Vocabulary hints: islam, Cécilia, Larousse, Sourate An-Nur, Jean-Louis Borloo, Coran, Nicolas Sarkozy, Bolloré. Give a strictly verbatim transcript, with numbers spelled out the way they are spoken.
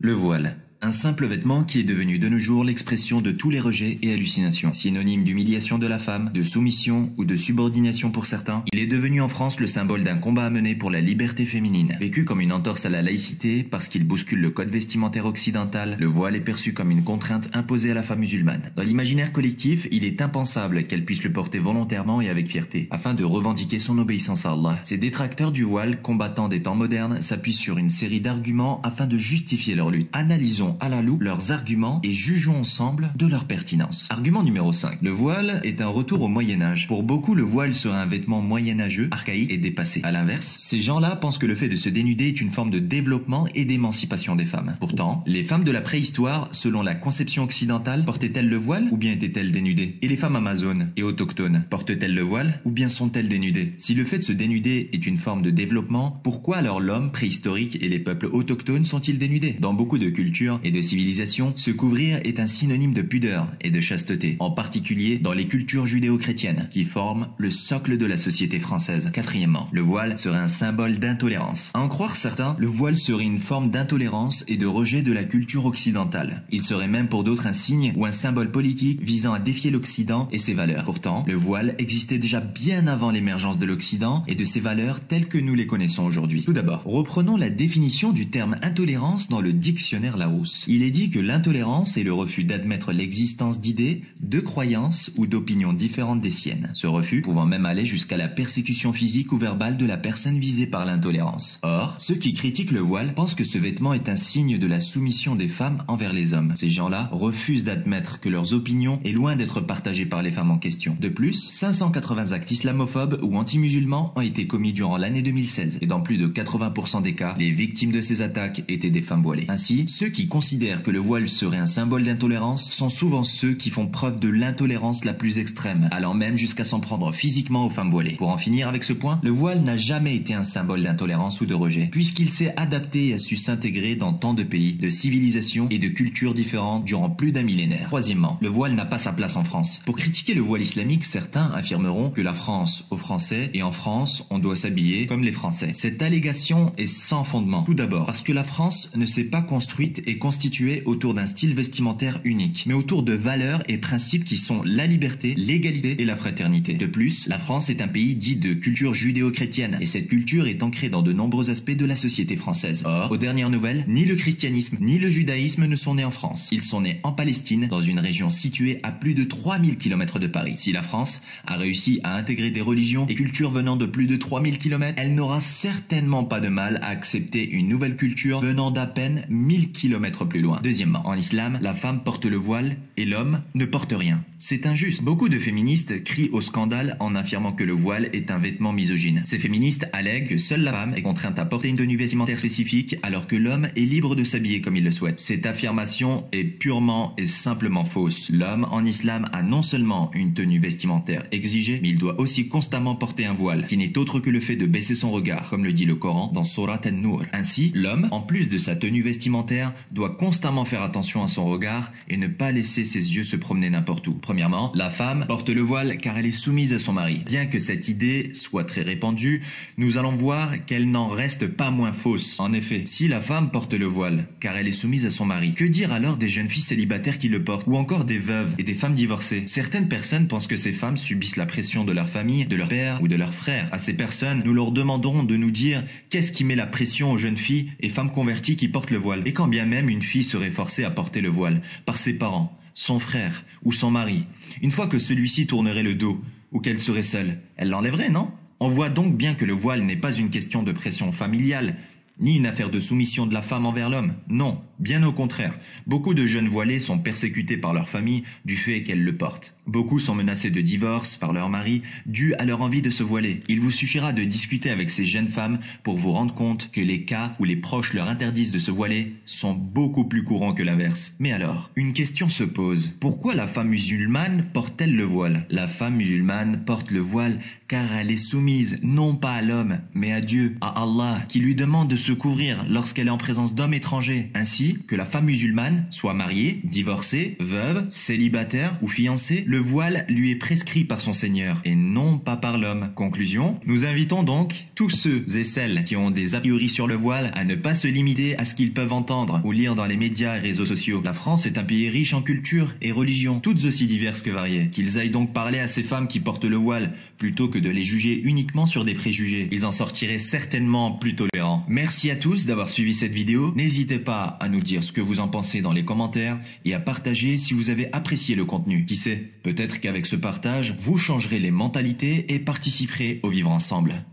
Le voile, un simple vêtement qui est devenu de nos jours l'expression de tous les rejets et hallucinations. Synonyme d'humiliation de la femme, de soumission ou de subordination pour certains, il est devenu en France le symbole d'un combat à mener pour la liberté féminine. Vécu comme une entorse à la laïcité parce qu'il bouscule le code vestimentaire occidental, le voile est perçu comme une contrainte imposée à la femme musulmane. Dans l'imaginaire collectif, il est impensable qu'elle puisse le porter volontairement et avec fierté, afin de revendiquer son obéissance à Allah. Ces détracteurs du voile, combattants des temps modernes, s'appuient sur une série d'arguments afin de justifier leur lutte. Analysons à la loupe leurs arguments et jugeons ensemble de leur pertinence. Argument numéro cinq. Le voile est un retour au Moyen-Âge. Pour beaucoup, le voile sera un vêtement moyenâgeux, archaïque et dépassé. A l'inverse, ces gens-là pensent que le fait de se dénuder est une forme de développement et d'émancipation des femmes. Pourtant, les femmes de la préhistoire, selon la conception occidentale, portaient-elles le voile ou bien étaient-elles dénudées? Et les femmes amazones et autochtones, portent-elles le voile ou bien sont-elles dénudées? Si le fait de se dénuder est une forme de développement, pourquoi alors l'homme préhistorique et les peuples autochtones sont-ils dénudés? Dans beaucoup de cultures et de civilisation, se couvrir est un synonyme de pudeur et de chasteté, en particulier dans les cultures judéo-chrétiennes, qui forment le socle de la société française. Quatrièmement, le voile serait un symbole d'intolérance. À en croire certains, le voile serait une forme d'intolérance et de rejet de la culture occidentale. Il serait même pour d'autres un signe ou un symbole politique visant à défier l'Occident et ses valeurs. Pourtant, le voile existait déjà bien avant l'émergence de l'Occident et de ses valeurs telles que nous les connaissons aujourd'hui. Tout d'abord, reprenons la définition du terme intolérance dans le dictionnaire Larousse. Il est dit que l'intolérance est le refus d'admettre l'existence d'idées, de croyances ou d'opinions différentes des siennes. Ce refus pouvant même aller jusqu'à la persécution physique ou verbale de la personne visée par l'intolérance. Or, ceux qui critiquent le voile pensent que ce vêtement est un signe de la soumission des femmes envers les hommes. Ces gens-là refusent d'admettre que leurs opinions est loin d'être partagées par les femmes en question. De plus, cinq cent quatre-vingts actes islamophobes ou anti-musulmans ont été commis durant l'année deux mille seize. Et dans plus de quatre-vingts pour cent des cas, les victimes de ces attaques étaient des femmes voilées. Ainsi, ceux qui considèrent que le voile serait un symbole d'intolérance sont souvent ceux qui font preuve de l'intolérance la plus extrême, allant même jusqu'à s'en prendre physiquement aux femmes voilées. Pour en finir avec ce point, le voile n'a jamais été un symbole d'intolérance ou de rejet, puisqu'il s'est adapté et a su s'intégrer dans tant de pays, de civilisations et de cultures différentes durant plus d'un millénaire. Troisièmement, le voile n'a pas sa place en France. Pour critiquer le voile islamique, certains affirmeront que la France aux Français et en France, on doit s'habiller comme les Français. Cette allégation est sans fondement. Tout d'abord, parce que la France ne s'est pas construite et constituée autour d'un style vestimentaire unique, mais autour de valeurs et principes qui sont la liberté, l'égalité et la fraternité. De plus, la France est un pays dit de culture judéo-chrétienne, et cette culture est ancrée dans de nombreux aspects de la société française. Or, aux dernières nouvelles, ni le christianisme ni le judaïsme ne sont nés en France. Ils sont nés en Palestine, dans une région située à plus de trois mille kilomètres de Paris. Si la France a réussi à intégrer des religions et cultures venant de plus de trois mille kilomètres, elle n'aura certainement pas de mal à accepter une nouvelle culture venant d'à peine mille kilomètres plus loin. Deuxièmement, en islam, la femme porte le voile et l'homme ne porte rien. C'est injuste. Beaucoup de féministes crient au scandale en affirmant que le voile est un vêtement misogyne. Ces féministes allèguent que seule la femme est contrainte à porter une tenue vestimentaire spécifique alors que l'homme est libre de s'habiller comme il le souhaite. Cette affirmation est purement et simplement fausse. L'homme en islam a non seulement une tenue vestimentaire exigée, mais il doit aussi constamment porter un voile, qui n'est autre que le fait de baisser son regard, comme le dit le Coran dans Sourate An-Nur. Ainsi, l'homme, en plus de sa tenue vestimentaire, doit constamment faire attention à son regard et ne pas laisser ses yeux se promener n'importe où. Premièrement, la femme porte le voile car elle est soumise à son mari. Bien que cette idée soit très répandue, nous allons voir qu'elle n'en reste pas moins fausse. En effet, si la femme porte le voile car elle est soumise à son mari, que dire alors des jeunes filles célibataires qui le portent, ou encore des veuves et des femmes divorcées? Certaines personnes pensent que ces femmes subissent la pression de leur famille, de leur père ou de leur frère. À ces personnes, nous leur demanderons de nous dire qu'est-ce qui met la pression aux jeunes filles et femmes converties qui portent le voile. Et quand bien même une fille serait forcée à porter le voile par ses parents, son frère ou son mari, une fois que celui-ci tournerait le dos ou qu'elle serait seule, elle l'enlèverait, non? On voit donc bien que le voile n'est pas une question de pression familiale, ni une affaire de soumission de la femme envers l'homme. Non, bien au contraire. Beaucoup de jeunes voilées sont persécutées par leur famille du fait qu'elles le portent. Beaucoup sont menacées de divorce par leur mari dû à leur envie de se voiler. Il vous suffira de discuter avec ces jeunes femmes pour vous rendre compte que les cas où les proches leur interdisent de se voiler sont beaucoup plus courants que l'inverse. Mais alors, une question se pose. Pourquoi la femme musulmane porte-t-elle le voile? La femme musulmane porte le voile car elle est soumise non pas à l'homme, mais à Dieu, à Allah, qui lui demande de se couvrir lorsqu'elle est en présence d'hommes étrangers, ainsi que la femme musulmane soit mariée, divorcée, veuve, célibataire ou fiancée, le voile lui est prescrit par son Seigneur, et non pas par l'homme. Conclusion, nous invitons donc tous ceux et celles qui ont des a priori sur le voile à ne pas se limiter à ce qu'ils peuvent entendre ou lire dans les médias et réseaux sociaux. La France est un pays riche en culture et religion, toutes aussi diverses que variées. Qu'ils aillent donc parler à ces femmes qui portent le voile, plutôt que de les juger uniquement sur des préjugés. Ils en sortiraient certainement plus tolérants. Merci à tous d'avoir suivi cette vidéo. N'hésitez pas à nous dire ce que vous en pensez dans les commentaires et à partager si vous avez apprécié le contenu. Qui sait, peut-être qu'avec ce partage, vous changerez les mentalités et participerez au vivre ensemble.